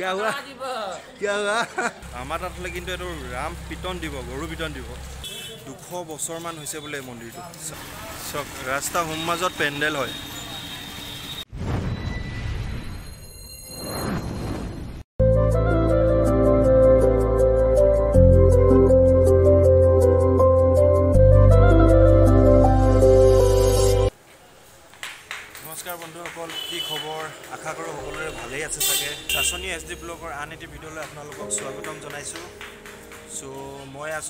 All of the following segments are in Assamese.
क्या हुआ क्या हुआ हमारा तले किंतु एक राम पिटन दिवो गोरु पिटन दिवो दुखो बसरमान हुए से बोले मंदिर तो सब रास्ता हुम्मा जोर पेंडल होय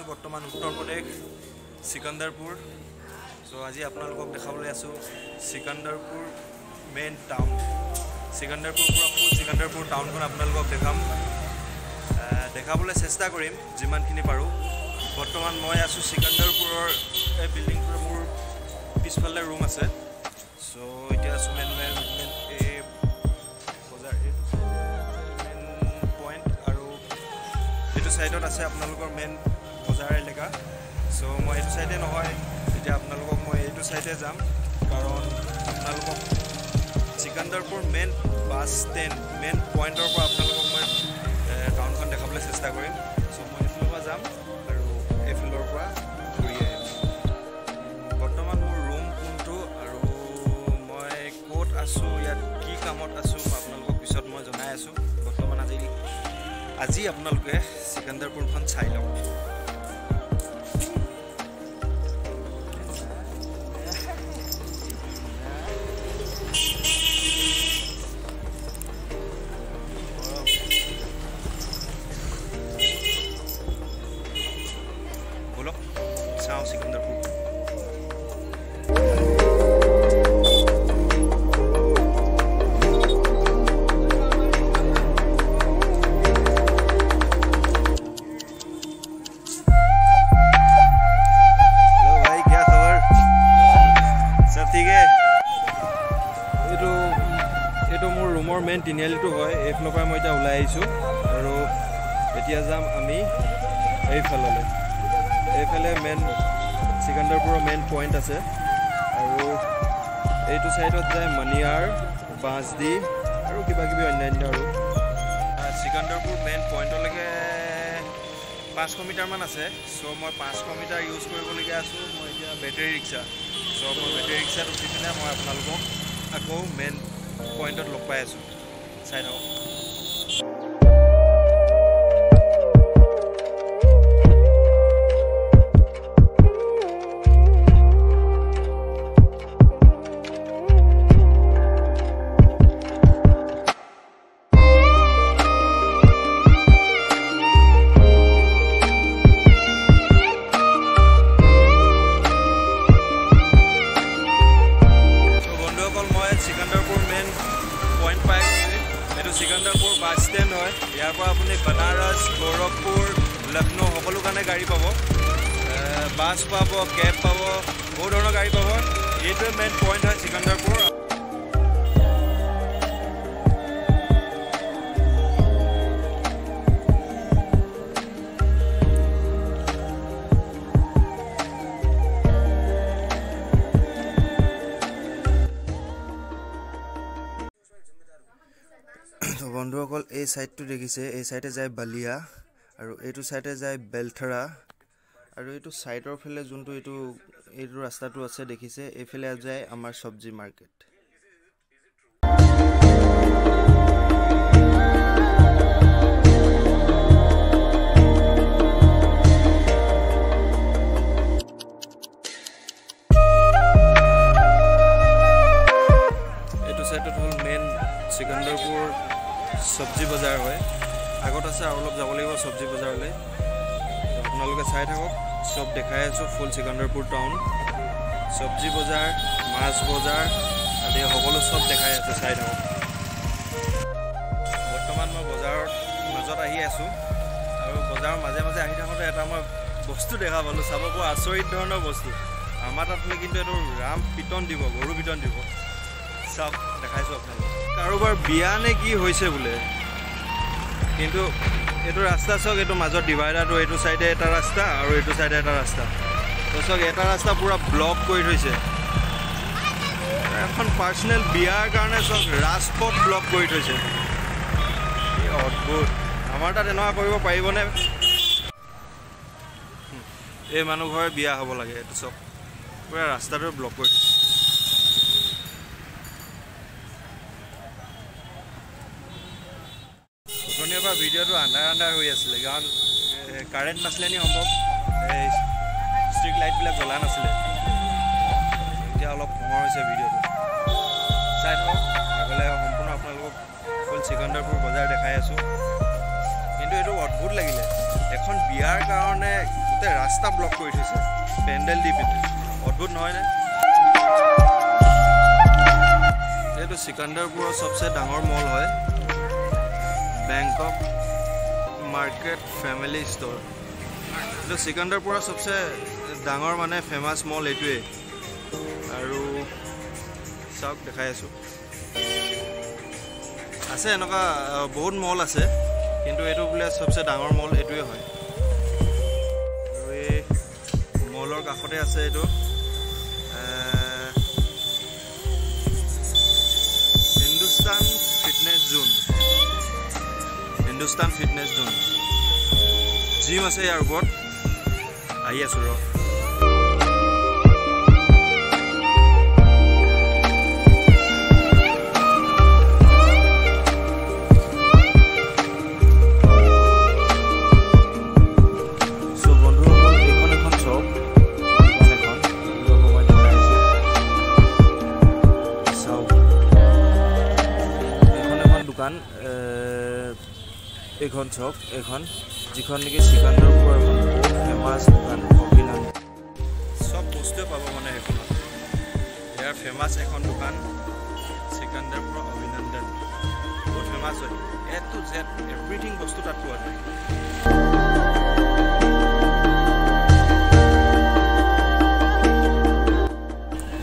So, বর্তমান উত্তর প্রদেশ সিকান্দারপুর সো আজি আপোনালোকক দেখাবলৈ আছো সিকান্দারপুর মেইন টাউন সিকান্দারপুর পুরা সিকান্দারপুর টাউনখন আপোনালোকক দেখাবলৈ চেষ্টা কৰিম যিমানখিনি পাৰো বৰ্তমান মই আছো সিকান্দাৰপুৰৰ এই বিল্ডিংৰ মোৰ পিছফালে ৰুম আছে সো এতিয়া আছো মেইন পইণ্ট আৰু এইটো সাইডত আছে আপোনালোকৰ main So, my side is not my side is jam. Sikandarpur main bus stand, main point or town can dekhabole chesta korim. So, my floor jam, and a floor pa kuriye. Bottoman my room kunto, and my coat asu ya ki kamot asu, apnalok bisot my jonai asu. Bottoman aji apnaloke Sikandarpur khan chai lom. টিনেলটো হয় এইফালৰ পৰা মই এটা উলাই আইছো আৰু এতিয়া যাম আমি এইফাললৈ এইফালে মেন সিকান্দাৰপুৰৰ মেন পইণ্ট আছে আৰু এইটো সাইডত যায় মনিয়াৰ বাঁছদি আৰু কিবা কিবি অন্যান্য আৰু সিকান্দাৰপুৰ মেন পইণ্টলৈকে 500 মিটাৰ মান আছে সো মই 500 মিটাৰ ইউজ কৰিবলগা আছে মই এতিয়া বেটাৰী ৰিক্সা সো মই বেটাৰী ৰিক্সাত উঠি পিনে মই আপোনালোকক আকৌ মেন পইণ্টত লগ পাই আছো Sign off. Bus power, cab power, both on a guy power. This is the main point of Sikandarpur. So, Bandhu call a side to Regise, a side is a Balia, and a two side is a Belthara. আৰু এটো সাইডৰ ফেলে যোনটো এটো ৰাস্তাটো আছে দেখিছে এফেলে যায় আমাৰ সবজি মাৰ্কেট এটো সাইডত হ'ল মেইন সিকান্দাৰপুৰ সবজি বজাৰ হয় আগত আছে আৰু অলপ যাব লাগিব সবজি বজাৰলৈ আপোনালোকে চাই থাকক সব দেখায় আছে ফুল সিকান্দারপুর টাউন সবজি বাজার মাছ বাজার আদি সকল সব দেখায় আছে চাই থাকক বর্তমান মই বাজাৰৰ মাজত আহি আছো আৰু বাজাৰৰ মাজে মাজে আহি থাকোতে এটা মই বস্তু দেখা পালো চাবক আচৰিত ধৰণৰ বস্তু আমাৰ তাতলে কিন্তু এটো ৰাম পিটন দিব গৰু পিটন দিব সব দেখাইছো আপোনালোকক কাৰোবাৰ বিয়া নে কি হৈছে বোলে কিন্তু এটো ৰাস্তা সব এটো মাজৰ ডিভাইডাৰ আৰু এটো সাইডে এটা ৰাস্তা আৰু এটো সাইডে এটা ৰাস্তা তো সব এটা ৰাস্তা পুৰা ব্লক কৰি থৈছে এখন পাৰ্সোনাল বিয়াৰ কাৰণে সব ৰাস্পট ব্লক কৰি থৈছে Sikandarpur bazar dekhai asu kintu eto adbhut lagile ekhon biar karone gote rasta block kori thise pendel di bit adbhut noy na eto Sikandarpur sobse dangor mall hoy Bangkok market family store eto Sikandarpur sobse dangor mane famous mall etue aru sauk dekhai asu আছে এনেকা বহুত মল আছে কিন্তু এটো বলে সবচেয়ে ডাঙৰ মল এটোই হয় আৰু এই মলৰ কাষতে আছে এটো হিন্দুস্তান ফিটনেস জোন জিম আছে ইয়াৰ ওপৰত আহি আছো ৰ এখন চক এখন যখন নেকি Sikandarpur ফেমাস দোকান কপিলা সব বস্তু পাবো মানে এখন এর ফেমাস এখন দোকান Sikandarpur অভিনন্দন বহুত ফেমাস হয় এ টু জেড এভরিথিং বস্তু তাত পোৱা যায়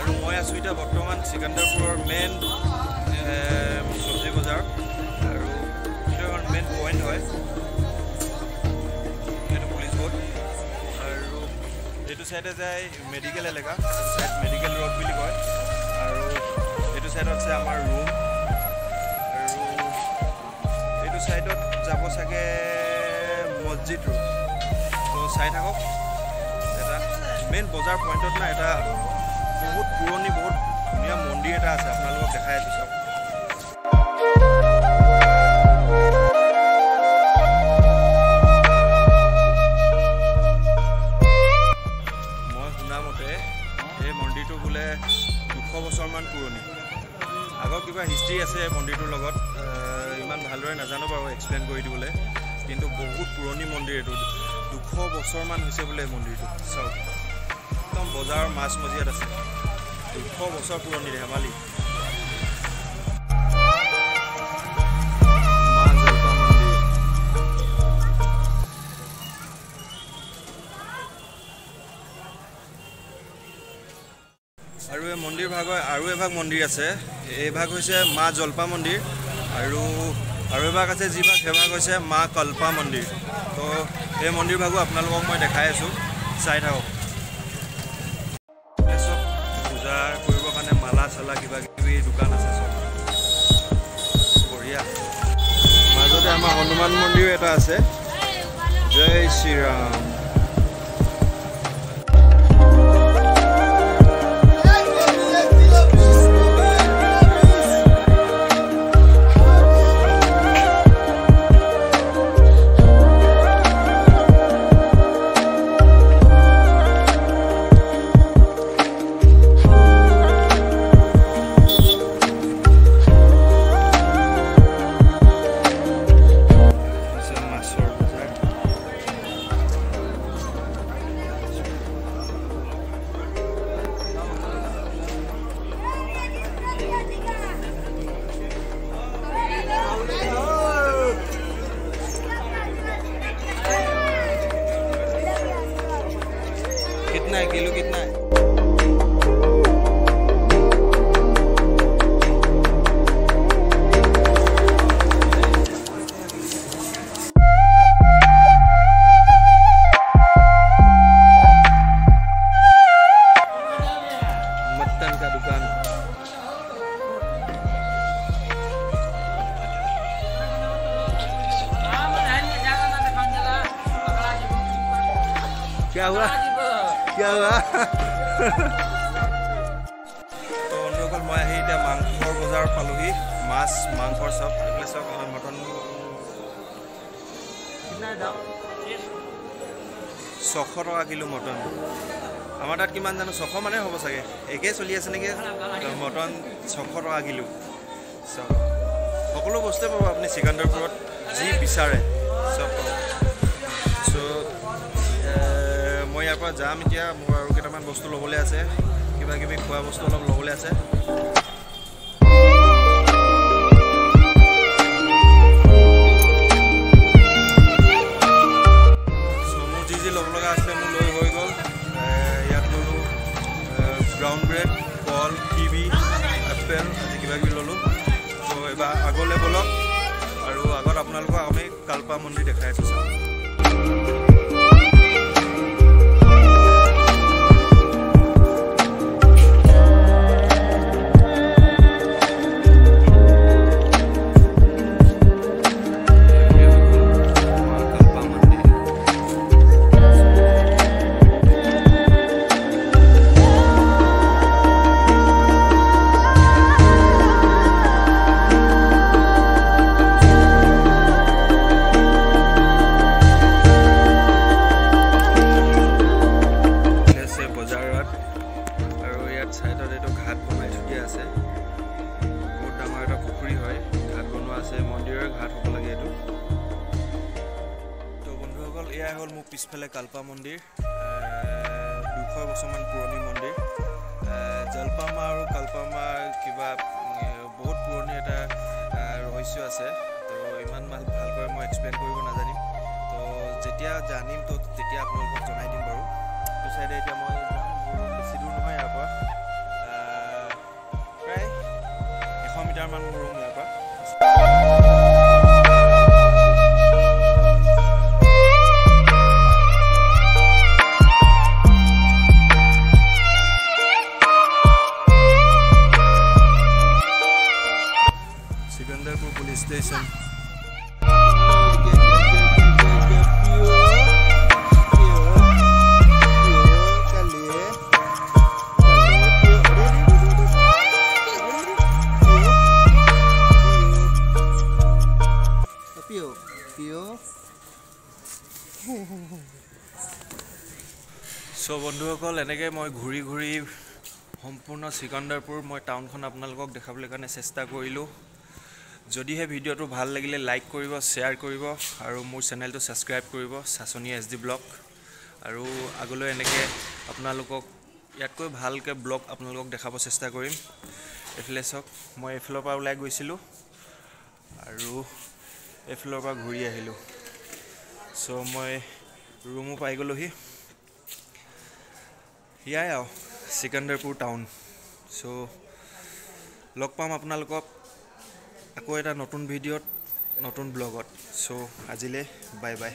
আৰু মই আছো এটা বৰ্তমান Sikandarpur মেইন সবজি বজাৰ point hoy eto police board aru eto side e jai medical elega side medical road bili koy aru eto side ot se amar room aru eto side ot jabo sage masjid road to sai thakok eta main bazar point ot na eta bahut puroni bahut dhuniya mondir eta ase apnalok dekhai diso History আছে মন্দিৰটোৰ লগত ইমান ভালৰে নাজানো বাৰু এক্সপ্লেইন কৰি দিবলে কিন্তু বহুত পুৰণি মন্দিৰ এটো 200 বছৰ মান হৈছে বুলে মন্দিৰটো চাও একদম বজাৰ মাছ মজিয়াত আছে 200 বছৰ পুৰণি ধেমালি আৰু এই মন্দিৰ ভাগৰ আৰু এভাগ মন্দিৰ আছে এই ভাগ হৈছে মা জলপা মন্দিৰ আৰু এভাগ আছে যি ভাগ সেভাগ হৈছে মা কল্পা মন্দিৰ তো এই মন্দিৰ ভাগো আপোনালোকক মই দেখাই আছো চাই থাকক এসব পূজা কৰিব কাৰণে মালা চালা কিবা কিবি দোকান আছে সব বঢ়িয়া মাজতে আমাৰ হনুমান মন্দিৰ এটা আছে জয় শ্রী রাম क्या हुआ मैं मांसर बजार पालगी मास मांसर सब सब मटन छश टका किलो मटन आम तक कि जानो छश मान हम सके एक चलि आसे निक मटन छश टका किलो सब सको बस्तुए पा अपनी सिकंदरपुर जी विचारे सब पा सो मैं यार मोर कटान बस्तु लबले आसे क्या कभी खुआ बस्तु अलग लबले आसे कल्पा मंदिर देखा है पिछफाले कल्पा मंदिर 200 बरसान पुरानी मंदिर जलपा मा और कल्पा मा क्या बहुत पुरानी एट रहस्य आसे तो इन भाक मैं एक्सप्लेन नाजानिम तो जैसे जानिम तो अपने जाना दीम बार तो सैडे मैं बेसि दूर ना यार प्राय 100 मीटर मान रूम यार station so বন্ধুসকল এনেকৈ মই ঘুৰি ঘুৰি সম্পূৰ্ণ সিকান্দাৰপুৰ মই টাউনখন আপোনালোকক দেখাবলৈ কাৰণে চেষ্টা কৰিলো जदिहे भिडिओ भाल लगिले लाइक करिबो शेयर करिबो आरो मोर चैनल तो सब्सक्राइब करिबो सासनी एसडी ब्लॉग आरो आगले एनेके आपनालोকক यातকৈ ভালকে ব্লগ आपनालोকক দেখাব চেষ্টা কৰিম এফলেছক মই এফলপা ওলাই গৈছিলো आरो এফলপা ঘুৰি আহিলো সো মই ৰুমও পাই গলোহি ইয়া আও সিকান্দাৰপুৰ টাউন সো লগ পাম आपनालोকক আকৌ এটা নতুন ভিডিঅত নতুন ব্লগত সো আজিলে বাই বাই।